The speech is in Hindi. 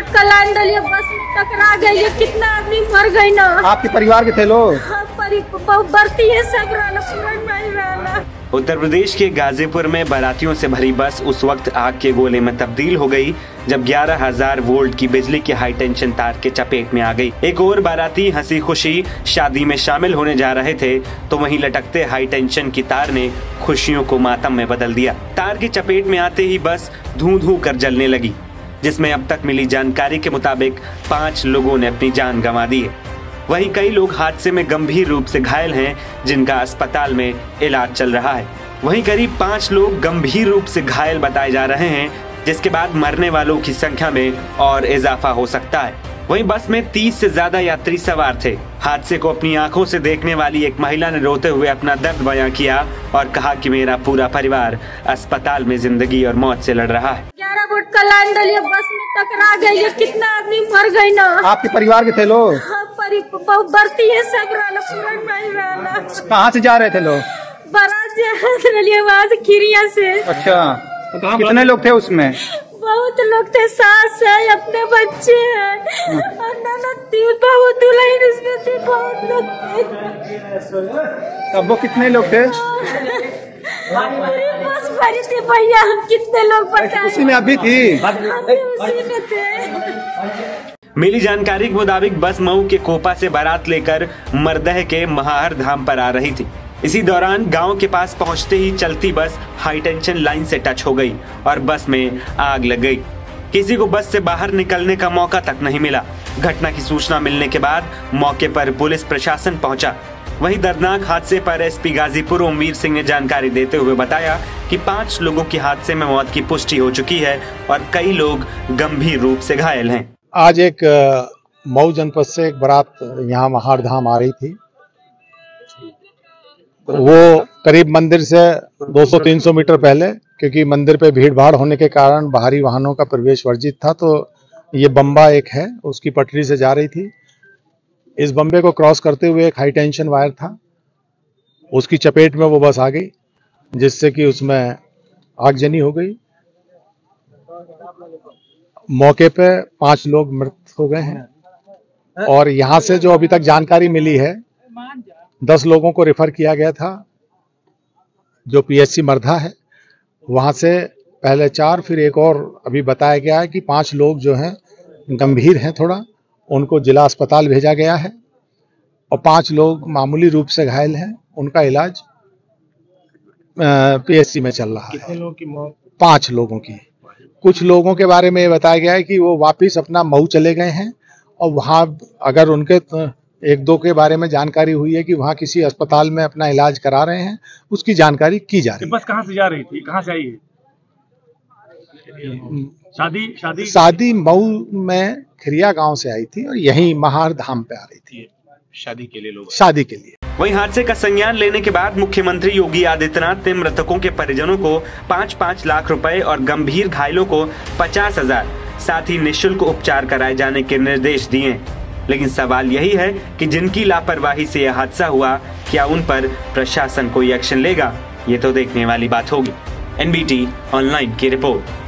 रोड का लाइन डालिए, बस में टकरा गई, कितना आदमी मर गयी ना। आपके परिवार के थे लोग? हाँ, बरती है सब रहना। उत्तर प्रदेश के गाजीपुर में बारातियों से भरी बस उस वक्त आग के गोले में तब्दील हो गई जब 11,000 वोल्ट की बिजली की हाई टेंशन तार के चपेट में आ गई। एक और बाराती हंसी खुशी शादी में शामिल होने जा रहे थे तो वहीं लटकते हाई टेंशन की तार ने खुशियों को मातम में बदल दिया। तार की चपेट में आते ही बस धूं-धूं कर जलने लगी, जिसमें अब तक मिली जानकारी के मुताबिक 5 लोगों ने अपनी जान गंवा दी है। वहीं कई लोग हादसे में गंभीर रूप से घायल हैं, जिनका अस्पताल में इलाज चल रहा है। वहीं करीब 5 लोग गंभीर रूप से घायल बताए जा रहे हैं, जिसके बाद मरने वालों की संख्या में और इजाफा हो सकता है। वहीं बस में 30 से ज्यादा यात्री सवार थे। हादसे को अपनी आंखों से देखने वाली एक महिला ने रोते हुए अपना दर्द बयां किया और कहा कि मेरा पूरा परिवार अस्पताल में जिंदगी और मौत से लड़ रहा है। 11 फुट का लाइन डालिए, बस में टकरा गई, कितना आदमी मर गयी ना। आपके परिवार के थे लोग? बरती है सब रहना। कहाँ से जा रहे थे लोग? बरात खिरिया से। अच्छा, तो कितने लोग थे उसमें? बहुत लोग थे, सास है, अपने बच्चे हैं, बहुत दुल्हन उसमें थे, बहुत लोग थे। अब वो कितने लोग थे? बस भरी थी भैया, हम कितने लोग बताए? उसी में अभी थी, उसी में थे। मिली जानकारी के मुताबिक बस मऊ के कोपा से बारात लेकर मरदह के महाहर धाम पर आ रही थी। इसी दौरान गांव के पास पहुंचते ही चलती बस हाई टेंशन लाइन से टच हो गई और बस में आग लग गई। किसी को बस से बाहर निकलने का मौका तक नहीं मिला। घटना की सूचना मिलने के बाद मौके पर पुलिस प्रशासन पहुंचा। वहीं दर्दनाक हादसे पर एसपी गाजीपुर उम्मीर सिंह ने जानकारी देते हुए बताया कि 5 लोगों की हादसे में मौत की पुष्टि हो चुकी है और कई लोग गंभीर रूप से घायल हैं। आज एक मऊ जनपद से एक बारात यहाँ महार धाम आ रही थी। वो करीब मंदिर से 200-300 मीटर पहले, क्योंकि मंदिर पे भीड़ भाड़ होने के कारण बाहरी वाहनों का प्रवेश वर्जित था, तो ये बम्बा एक है उसकी पटरी से जा रही थी। इस बम्बे को क्रॉस करते हुए एक हाई टेंशन वायर था, उसकी चपेट में वो बस आ गई, जिससे कि उसमें आगजनी हो गई। मौके पे 5 लोग मृत हो गए हैं और यहाँ से जो अभी तक जानकारी मिली है 10 लोगों को रेफर किया गया था, जो पीएचसी मर्धा है वहाँ से पहले 4, फिर एक और अभी बताया गया है कि 5 लोग जो हैं गंभीर हैं थोड़ा, उनको जिला अस्पताल भेजा गया है और 5 लोग मामूली रूप से घायल हैं, उनका इलाज पीएचसी में चल रहा है। कितने लोगों की मौत? 5 लोगों की। कुछ लोगों के बारे में बताया गया है कि वो वापस अपना मऊ चले गए हैं और वहाँ अगर उनके 1-2 के बारे में जानकारी हुई है कि वहाँ किसी अस्पताल में अपना इलाज करा रहे हैं, उसकी जानकारी की जा रही है। बस कहाँ से जा रही थी, कहाँ से आई है? शादी मऊ में खिरिया गांव से आई थी और यहीं महार धाम पे आ रही थी शादी के लिए लोग, शादी के लिए। वहीं हादसे का संज्ञान लेने के बाद मुख्यमंत्री योगी आदित्यनाथ ने मृतकों के परिजनों को 5-5 लाख रुपए और गंभीर घायलों को 50,000, साथ ही निःशुल्क उपचार कराए जाने के निर्देश दिए। लेकिन सवाल यही है कि जिनकी लापरवाही से यह हादसा हुआ, क्या उन पर प्रशासन कोई एक्शन लेगा? ये तो देखने वाली बात होगी। NBT ऑनलाइन की रिपोर्ट।